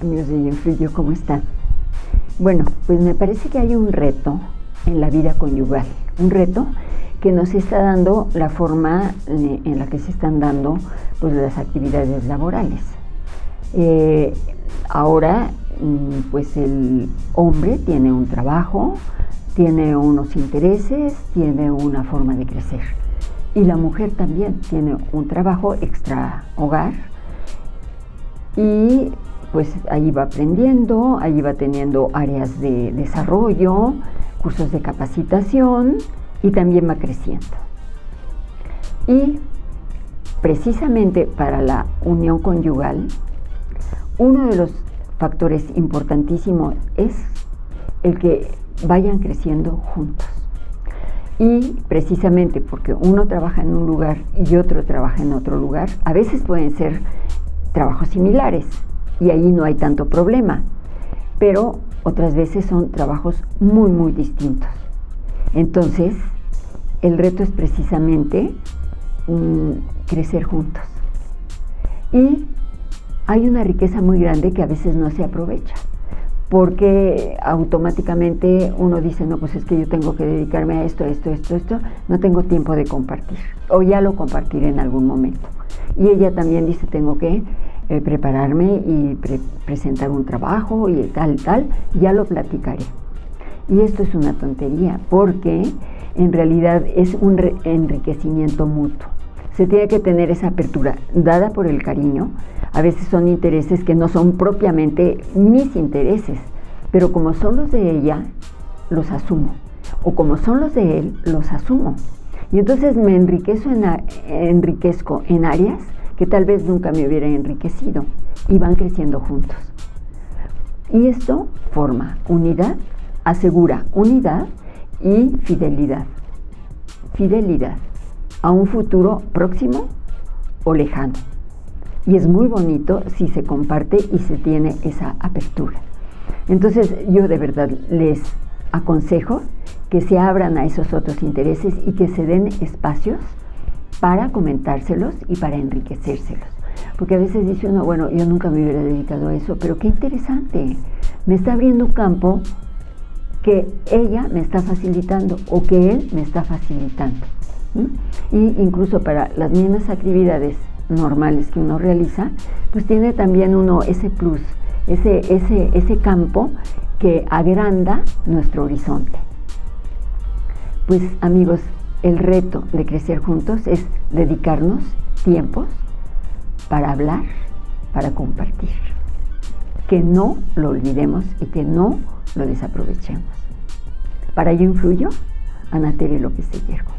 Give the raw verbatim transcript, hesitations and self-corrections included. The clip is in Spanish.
amigos de Yenfrillo, ¿cómo están? Bueno, pues me parece que hay un reto en la vida conyugal, un reto que nos está dando la forma en la que se están dando pues las actividades laborales. Eh, ahora, pues el hombre tiene un trabajo, tiene unos intereses, tiene una forma de crecer. Y la mujer también tiene un trabajo extra hogar y pues ahí va aprendiendo, ahí va teniendo áreas de desarrollo, cursos de capacitación y también va creciendo. Y precisamente para la unión conyugal, uno de los factores importantísimos es el que vayan creciendo juntos. Y precisamente porque uno trabaja en un lugar y otro trabaja en otro lugar, a veces pueden ser trabajos similares y ahí no hay tanto problema, pero otras veces son trabajos muy, muy distintos. Entonces, el reto es precisamente mmm, crecer juntos. Y hay una riqueza muy grande que a veces no se aprovecha, porque automáticamente uno dice, no, pues es que yo tengo que dedicarme a esto, esto, esto, esto, no tengo tiempo de compartir, o ya lo compartiré en algún momento. Y ella también dice, tengo que eh, prepararme y pre presentar un trabajo y tal, tal, ya lo platicaré. Y esto es una tontería, porque en realidad es un enriquecimiento mutuo. Se tiene que tener esa apertura dada por el cariño. A veces son intereses que no son propiamente mis intereses, pero como son los de ella, los asumo. O como son los de él, los asumo. Y entonces me enriquezco en, enriquezco en áreas que tal vez nunca me hubiera enriquecido. Y van creciendo juntos. Y esto forma unidad, asegura unidad y fidelidad. Fidelidad a un futuro próximo o lejano. Y es muy bonito si se comparte y se tiene esa apertura. Entonces yo de verdad les aconsejo que se abran a esos otros intereses y que se den espacios para comentárselos y para enriquecérselos. Porque a veces dice uno, bueno, yo nunca me hubiera dedicado a eso, pero qué interesante, me está abriendo un campo que ella me está facilitando o que él me está facilitando. ¿Mm? Y incluso para las mismas actividades normales que uno realiza, pues tiene también uno ese plus, ese, ese, ese campo que agranda nuestro horizonte. Pues amigos, el reto de crecer juntos es dedicarnos tiempos para hablar, para compartir. Que no lo olvidemos y que no lo desaprovechemos. Para Yenfrillo, Ana Tere López de Llergo.